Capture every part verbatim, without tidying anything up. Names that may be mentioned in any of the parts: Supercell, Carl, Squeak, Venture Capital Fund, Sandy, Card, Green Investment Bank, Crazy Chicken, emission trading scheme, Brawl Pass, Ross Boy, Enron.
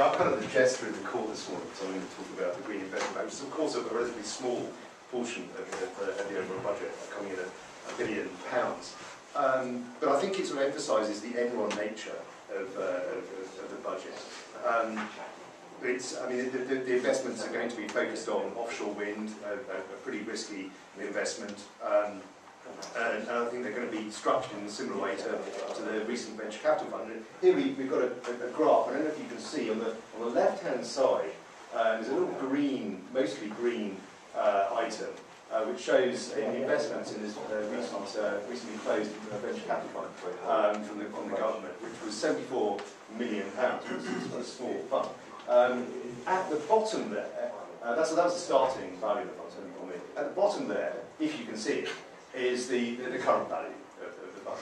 Yeah, I put up the gesture in the court this morning because I'm going to talk about the Green Investment Bank, which is of course a relatively small portion of the, of the overall budget, coming in at a billion pounds. Um, but I think it sort of emphasises the Enron nature of, uh, of, of the budget. Um, It's, I mean, the, the, the investments are going to be focused on offshore wind, a, a pretty risky investment, um, and, and I think they're going to be structured in a similar way to, to the recent Venture Capital Fund. And here we, we've got a, a graph. I don't know if you can see on the on the left-hand side, uh, there's a little green, mostly green uh, item, uh, which shows in the investments in this uh, recent, uh, recently closed Venture Capital Fund um, from the from the government, which was seventy-four million pounds, which was a small fund. Um, at the bottom there, uh, that's, that was the starting value of the fund, for me. At the bottom there, if you can see it, is the, the, the current value of, of the fund.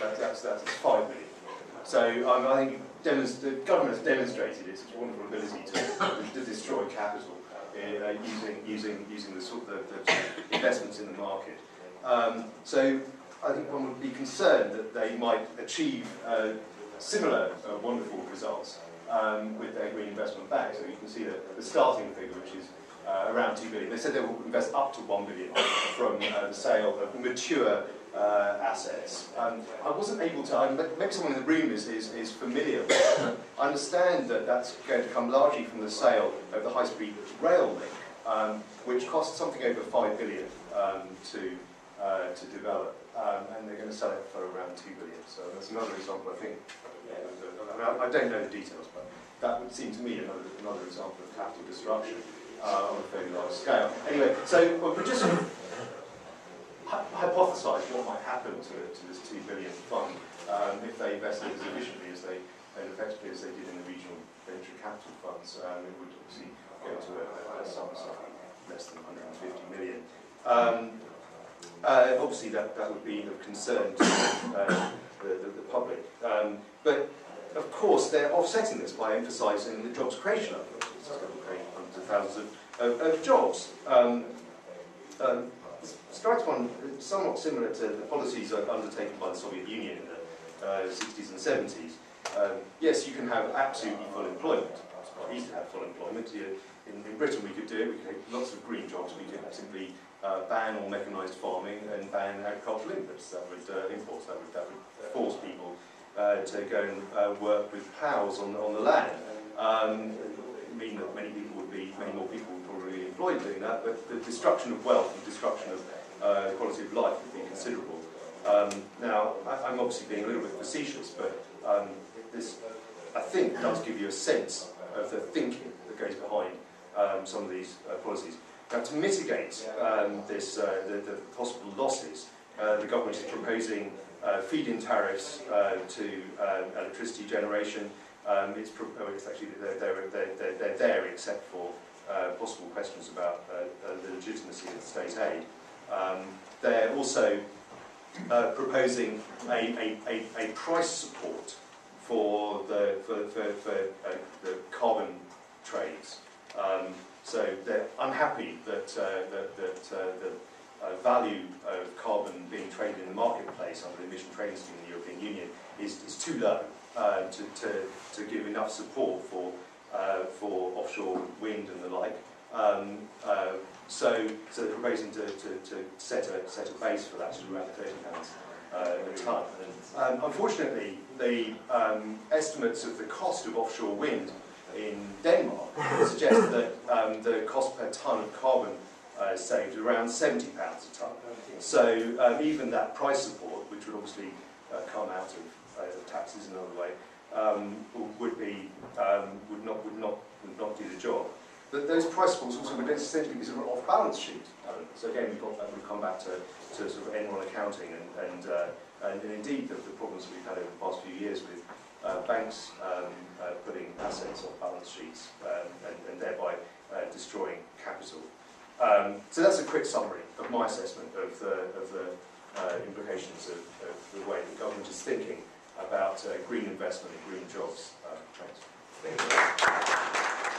That, that's, that's five million. So um, I think the government has demonstrated its wonderful ability to, to destroy capital in, uh, using, using, using the, sort of the, the investments in the market. Um, so I think one would be concerned that they might achieve uh, similar uh, wonderful results Um, with their Green Investment Bank. So you can see that the starting figure, which is uh, around two billion. They said they will invest up to one billion from uh, the sale of mature uh, assets. Um, I wasn't able to, I, maybe someone in the room is, is, is familiar with that. I understand that that's going to come largely from the sale of the high-speed rail link, um, which costs something over five billion um, to, uh, to develop. Um, and they're going to sell it for around two billion. So that's another example, I think. I don't know the details, but that would seem to me another, another example of capital disruption uh, on a fairly large scale. Anyway, so well, we're just hypothesise what might happen to, to this two billion fund um, if they invested as efficiently as they, and effectively as they did in the regional venture capital funds. Um, it would obviously go to a, a sum something less than one hundred fifty million. Um, uh, obviously, that, that would be of concern to uh, the, the, the public. Um, but of course, they're offsetting this by emphasising the jobs creation of it. It's going to create hundreds of thousands of, of, of jobs. Um, um, it strikes one somewhat similar to the policies undertaken by the Soviet Union in the uh, sixties and seventies. Um, yes, you can have absolutely full employment. It's quite easy to have full employment. In, in Britain, we could do it. We could have lots of green jobs. We could simply uh, ban all mechanised farming and ban agricultural inputs. That would uh, enforce. That would that would force people Uh, to go and uh, work with plows on, on the land. Um, mean that many people would be, many more people would probably be employed doing that, but the destruction of wealth and destruction of uh, quality of life would be considerable. Um, now, I, I'm obviously being a little bit facetious, but um, this, I think, does give you a sense of the thinking that goes behind um, some of these uh, policies. Now, to mitigate um, this, uh, the, the possible losses, uh, the government is proposing Uh, feed-in tariffs uh, to uh, electricity generation. Um, it's, it's actually they're, they're, they're, they're there except for uh, possible questions about uh, the legitimacy of state aid. Um, they're also uh, proposing a, a, a, a price support for the for, for, for uh, the carbon trades. Um, so they're unhappy that uh, that, that uh, the Uh, value of carbon being traded in the marketplace under the emission trading scheme in the European Union is, is too low uh, to, to, to give enough support for, uh, for offshore wind and the like. Um, uh, so, so they're proposing to, to, to set, a, set a base for that to around thirty pounds uh, a tonne. Um, unfortunately, the um, estimates of the cost of offshore wind in Denmark suggest that um, the cost per tonne of carbon Uh, saved around seventy pounds a tonne. So um, even that price support, which would obviously uh, come out of uh, taxes another way, um, would be um, would not would not would not do the job. But those price supports also would essentially be sort of off balance sheet. Um, so again, we've got that would come back to, to sort of Enron accounting and and, uh, and, and indeed the, the problems we've had over the past few years with uh, banks um, uh, putting assets off balance sheets um, and, and thereby uh, destroying capital. Um, so that's a quick summary of my assessment of the, of the uh, implications of, of the way the government is thinking about uh, green investment and green jobs. Uh, Thanks.